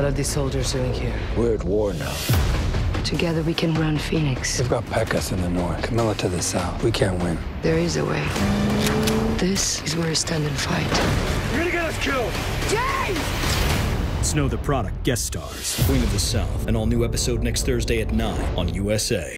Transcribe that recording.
What are these soldiers doing here? We're at war now. Together we can run Phoenix. We've got Pecas in the north, Camilla to the south. We can't win. There is a way. This is where you stand and fight. You're gonna get us killed! James! Snow the Product guest stars. Queen of the South. An all-new episode next Thursday at 9 on USA.